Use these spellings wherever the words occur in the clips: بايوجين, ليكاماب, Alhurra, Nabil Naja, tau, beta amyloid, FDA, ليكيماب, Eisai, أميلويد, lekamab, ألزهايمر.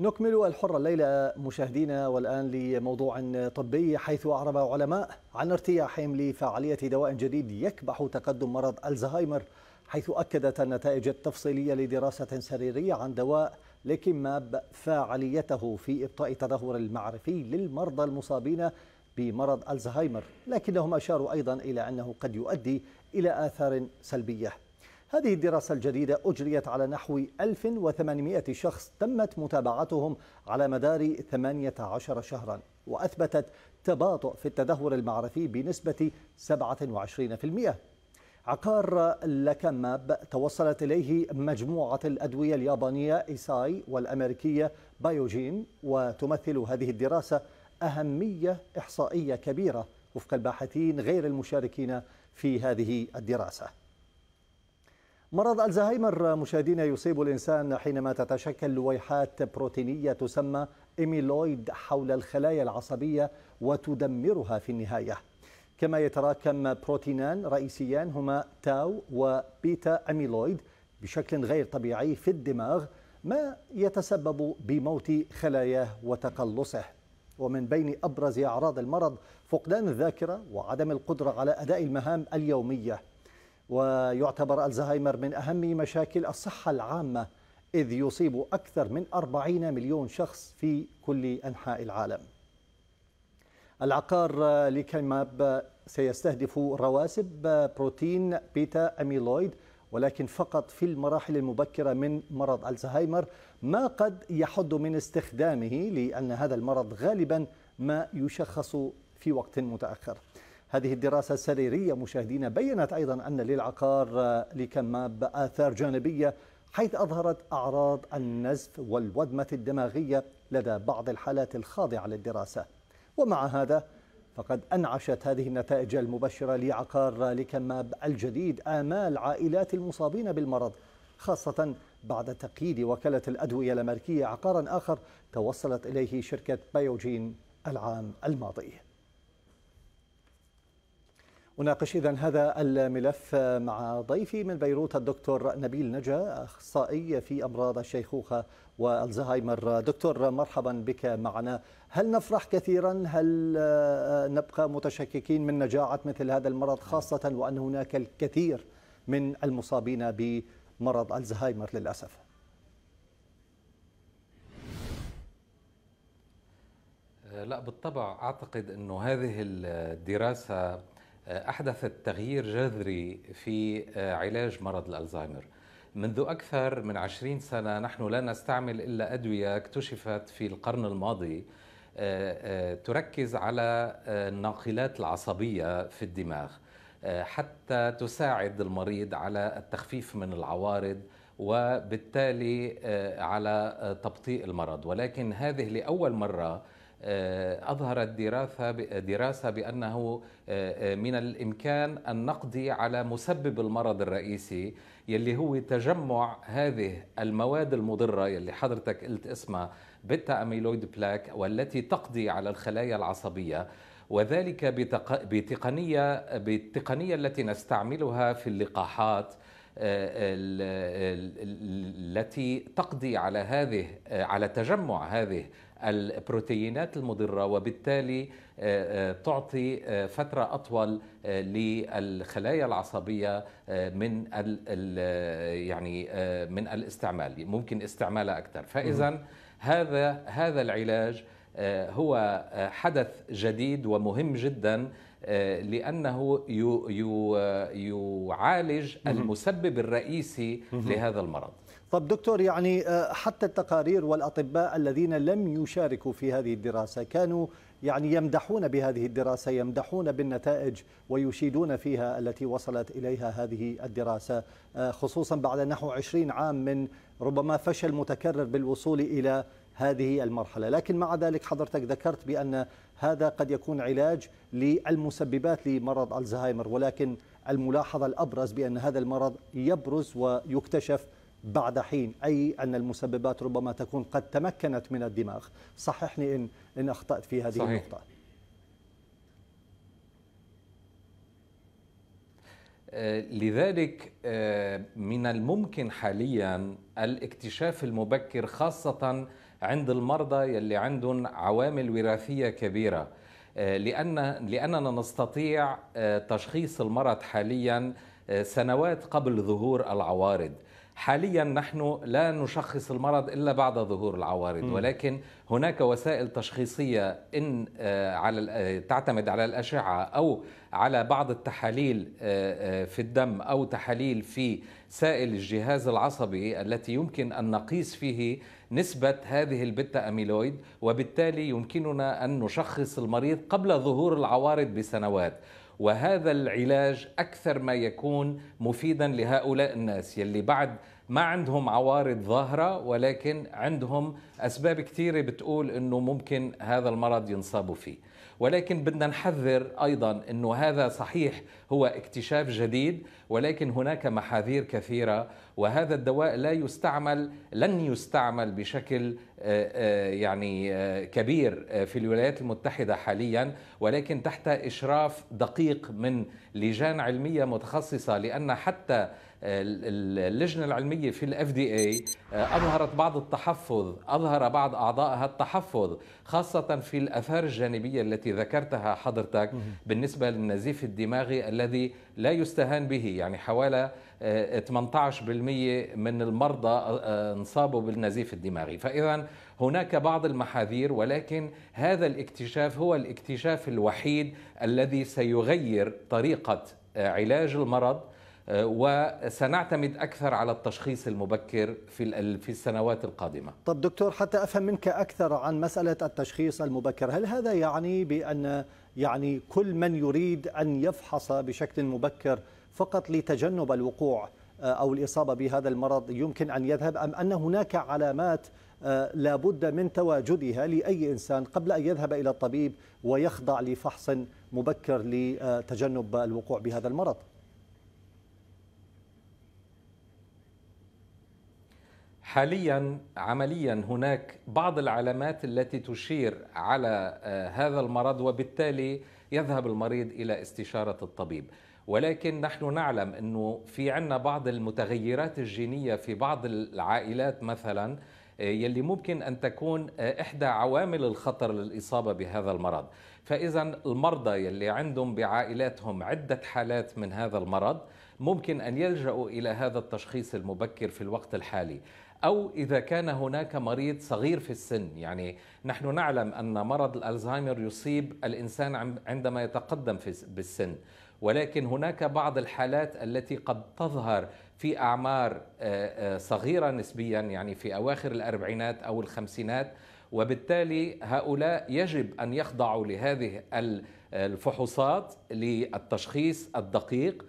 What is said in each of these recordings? نكمل الحرة الليلة مشاهدينا، والآن لموضوع طبي، حيث أعرب علماء عن ارتياحهم لفعالية دواء جديد يكبح تقدم مرض ألزهايمر، حيث أكدت النتائج التفصيلية لدراسة سريرية عن دواء ليكيماب فاعليته في إبطاء التدهور المعرفي للمرضى المصابين بمرض ألزهايمر، لكنهم أشاروا أيضا إلى أنه قد يؤدي إلى آثار سلبية. هذه الدراسة الجديدة أجريت على نحو 1800 شخص تمت متابعتهم على مدار 18 شهرا، وأثبتت تباطؤ في التدهور المعرفي بنسبة 27%. عقار لكماب توصلت إليه مجموعة الأدوية اليابانية إيساي والأمريكية بايوجين، وتمثل هذه الدراسة أهمية إحصائية كبيرة وفق الباحثين غير المشاركين في هذه الدراسة. مرض ألزهايمر مشاهدينا يصيب الإنسان حينما تتشكل لويحات بروتينية تسمى أميلويد حول الخلايا العصبية وتدمرها في النهاية. كما يتراكم بروتينان رئيسيان هما تاو وبيتا أميلويد بشكل غير طبيعي في الدماغ، ما يتسبب بموت خلاياه وتقلصه. ومن بين أبرز أعراض المرض فقدان الذاكرة وعدم القدرة على أداء المهام اليومية. ويعتبر ألزهايمر من أهم مشاكل الصحة العامة، إذ يصيب أكثر من 40 مليون شخص في كل أنحاء العالم. العقار ليكاماب سيستهدف رواسب بروتين بيتا أميلويد، ولكن فقط في المراحل المبكرة من مرض ألزهايمر، ما قد يحد من استخدامه، لأن هذا المرض غالبا ما يشخص في وقت متأخر. هذه الدراسة السريرية مشاهدينا بيّنت أيضا أن للعقار ليكاماب آثار جانبية، حيث أظهرت أعراض النزف والودمة الدماغية لدى بعض الحالات الخاضعة للدراسة. ومع هذا فقد أنعشت هذه النتائج المبشرة لعقار ليكاماب الجديد آمال عائلات المصابين بالمرض، خاصة بعد تقييد وكالة الأدوية الأمريكية عقارا آخر توصلت إليه شركة بايوجين العام الماضي. أناقش إذن هذا الملف مع ضيفي من بيروت الدكتور نبيل نجا، أخصائي في أمراض الشيخوخة والزهايمر. دكتور مرحبا بك معنا. هل نفرح كثيرا؟ هل نبقى متشككين من نجاعة مثل هذا المرض، خاصة وأن هناك الكثير من المصابين بمرض الزهايمر للأسف؟ لا بالطبع، أعتقد أنه هذه الدراسة أحدثت تغيير جذري في علاج مرض الألزهايمر. منذ أكثر من 20 سنة نحن لا نستعمل إلا أدوية اكتشفت في القرن الماضي تركز على الناقلات العصبية في الدماغ حتى تساعد المريض على التخفيف من العوارض وبالتالي على تبطيء المرض. ولكن هذه لأول مرة أظهرت دراسة بأنه من الإمكان أن نقضي على مسبب المرض الرئيسي، يلي هو تجمع هذه المواد المضرة يلي حضرتك قلت اسمها بيتا أميلويد بلاك، والتي تقضي على الخلايا العصبية، وذلك بالتقنية التي نستعملها في اللقاحات التي تقضي على تجمع هذه البروتينات المضرة، وبالتالي تعطي فترة أطول للخلايا العصبية من من الاستعمال، ممكن استعمالها أكثر. فإذا هذا العلاج هو حدث جديد ومهم جدا، لأنه يعالج المسبب الرئيسي لهذا المرض. طب دكتور، يعني حتى التقارير والأطباء الذين لم يشاركوا في هذه الدراسة كانوا يعني يمدحون بهذه الدراسة، يمدحون بالنتائج ويشيدون فيها التي وصلت إليها هذه الدراسة، خصوصا بعد نحو 20 عام من ربما فشل متكرر بالوصول إلى هذه المرحلة. لكن مع ذلك حضرتك ذكرت بأن هذا قد يكون علاج للمسببات لمرض ألزهايمر، ولكن الملاحظة الأبرز بأن هذا المرض يبرز ويكتشف بعد حين، أي أن المسببات ربما تكون قد تمكنت من الدماغ. صححني إن أخطأت في هذه النقطة. لذلك من الممكن حاليا الاكتشاف المبكر، خاصة عند المرضى يلي عندهم عوامل وراثية كبيرة، لأننا نستطيع تشخيص المرض حاليا سنوات قبل ظهور العوارض. حاليا نحن لا نشخص المرض إلا بعد ظهور العوارض، ولكن هناك وسائل تشخيصية إن تعتمد على الأشعة أو على بعض التحاليل في الدم أو تحاليل في سائل الجهاز العصبي التي يمكن أن نقيس فيه نسبة هذه البيتا أميلويد، وبالتالي يمكننا أن نشخص المريض قبل ظهور العوارض بسنوات. وهذا العلاج أكثر ما يكون مفيدا لهؤلاء الناس يلي بعد ما عندهم عوارض ظاهرة، ولكن عندهم أسباب كثيرة بتقول أنه ممكن هذا المرض ينصابوا فيه. ولكن بدنا نحذر أيضا أنه هذا صحيح هو اكتشاف جديد، ولكن هناك محاذير كثيرة، وهذا الدواء لن يستعمل بشكل يعني كبير في الولايات المتحدة حاليا، ولكن تحت إشراف دقيق من لجان علمية متخصصة، لأن حتى اللجنة العلمية في ال FDA أظهرت بعض التحفظ، أظهر بعض أعضائها التحفظ، خاصة في الآثار الجانبية التي ذكرتها حضرتك بالنسبة للنزيف الدماغي الذي لا يستهان به. يعني حوالي 18% من المرضى انصابوا بالنزيف الدماغي، فإذا هناك بعض المحاذير، ولكن هذا الاكتشاف هو الاكتشاف الوحيد الذي سيغير طريقة علاج المرض، وسنعتمد أكثر على التشخيص المبكر في السنوات القادمة. طب دكتور، حتى أفهم منك أكثر عن مسألة التشخيص المبكر، هل هذا يعني بأن كل من يريد أن يفحص بشكل مبكر فقط لتجنب الوقوع أو الإصابة بهذا المرض يمكن أن يذهب، أم أن هناك علامات لابد من تواجدها لأي إنسان قبل أن يذهب إلى الطبيب ويخضع لفحص مبكر لتجنب الوقوع بهذا المرض؟ حاليا عمليا هناك بعض العلامات التي تشير على هذا المرض، وبالتالي يذهب المريض إلى استشارة الطبيب. ولكن نحن نعلم أنه في عنا بعض المتغيرات الجينية في بعض العائلات مثلا يلي ممكن أن تكون إحدى عوامل الخطر للإصابة بهذا المرض. فإذا المرضى يلي عندهم بعائلاتهم عدة حالات من هذا المرض ممكن أن يلجأوا إلى هذا التشخيص المبكر في الوقت الحالي، أو إذا كان هناك مريض صغير في السن. يعني نحن نعلم أن مرض الألزهايمر يصيب الإنسان عندما يتقدم بالسن، ولكن هناك بعض الحالات التي قد تظهر في أعمار صغيرة نسبيا، يعني في أواخر الأربعينات أو الخمسينات، وبالتالي هؤلاء يجب أن يخضعوا لهذه الفحوصات للتشخيص الدقيق،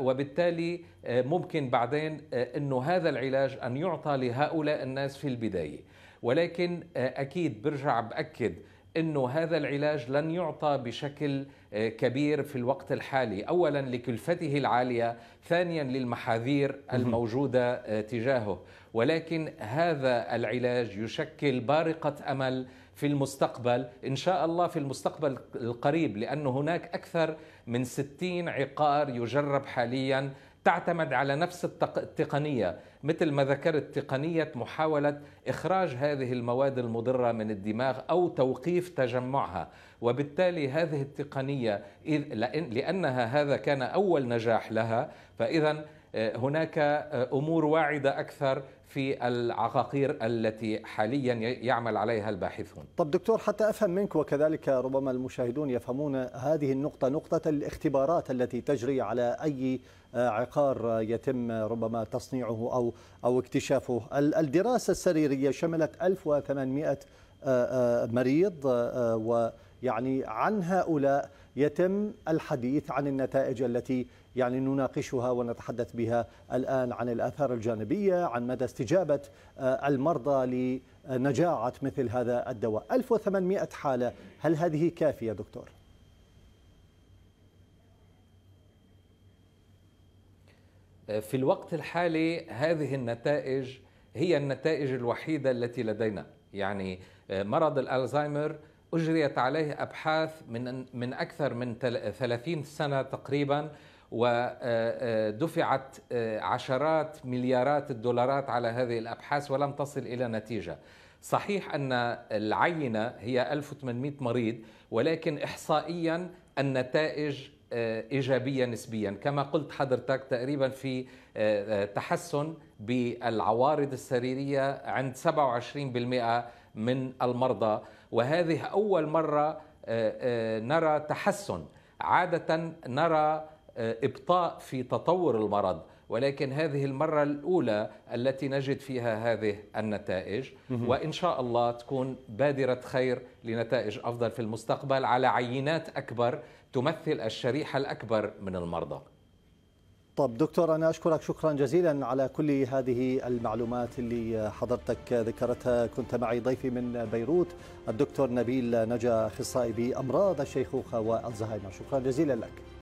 وبالتالي ممكن بعدين أنه هذا العلاج أن يعطى لهؤلاء الناس في البداية. ولكن أكيد برجع بأكد أنه هذا العلاج لن يعطى بشكل كبير في الوقت الحالي، أولا لكلفته العالية، ثانيا للمحاذير الموجودة تجاهه. ولكن هذا العلاج يشكل بارقة أمل في المستقبل، إن شاء الله في المستقبل القريب، لأن هناك أكثر من 60 عقار يجرب حاليا تعتمد على نفس التقنية، مثل ما ذكرت تقنية محاولة إخراج هذه المواد المضرة من الدماغ أو توقيف تجمعها. وبالتالي هذه التقنية لأنها هذا كان أول نجاح لها، فإذا هناك أمور واعدة أكثر في العقاقير التي حاليا يعمل عليها الباحثون. طب دكتور، حتى أفهم منك وكذلك ربما المشاهدون يفهمون هذه النقطة، نقطة الاختبارات التي تجري على أي عقار يتم ربما تصنيعه أو اكتشافه. الدراسة السريرية شملت 1800 مريض، ويعني عن هؤلاء يتم الحديث عن النتائج التي نناقشها ونتحدث بها الآن، عن الآثار الجانبية، عن مدى استجابة المرضى لنجاعة مثل هذا الدواء. 1800 حالة، هل هذه كافية دكتور؟ في الوقت الحالي هذه النتائج هي النتائج الوحيدة التي لدينا. يعني مرض الألزهايمر أجريت عليه أبحاث من أكثر من 30 سنة تقريباً، ودفعت عشرات مليارات الدولارات على هذه الأبحاث ولم تصل إلى نتيجة. صحيح أن العينة هي 1800 مريض، ولكن إحصائيا النتائج إيجابية نسبيا. كما قلت حضرتك تقريبا في تحسن بالعوارض السريرية عند 27% من المرضى، وهذه أول مرة نرى تحسن. عادة نرى إبطاء في تطور المرض، ولكن هذه المرة الأولى التي نجد فيها هذه النتائج، وإن شاء الله تكون بادرة خير لنتائج أفضل في المستقبل على عينات أكبر تمثل الشريحة الأكبر من المرضى. طب دكتور، أنا أشكرك شكرا جزيلا على كل هذه المعلومات اللي حضرتك ذكرتها. كنت معي ضيفي من بيروت الدكتور نبيل نجا، أخصائي بأمراض الشيخوخة والزهايمر. شكرا جزيلا لك.